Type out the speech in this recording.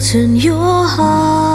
built in your heart.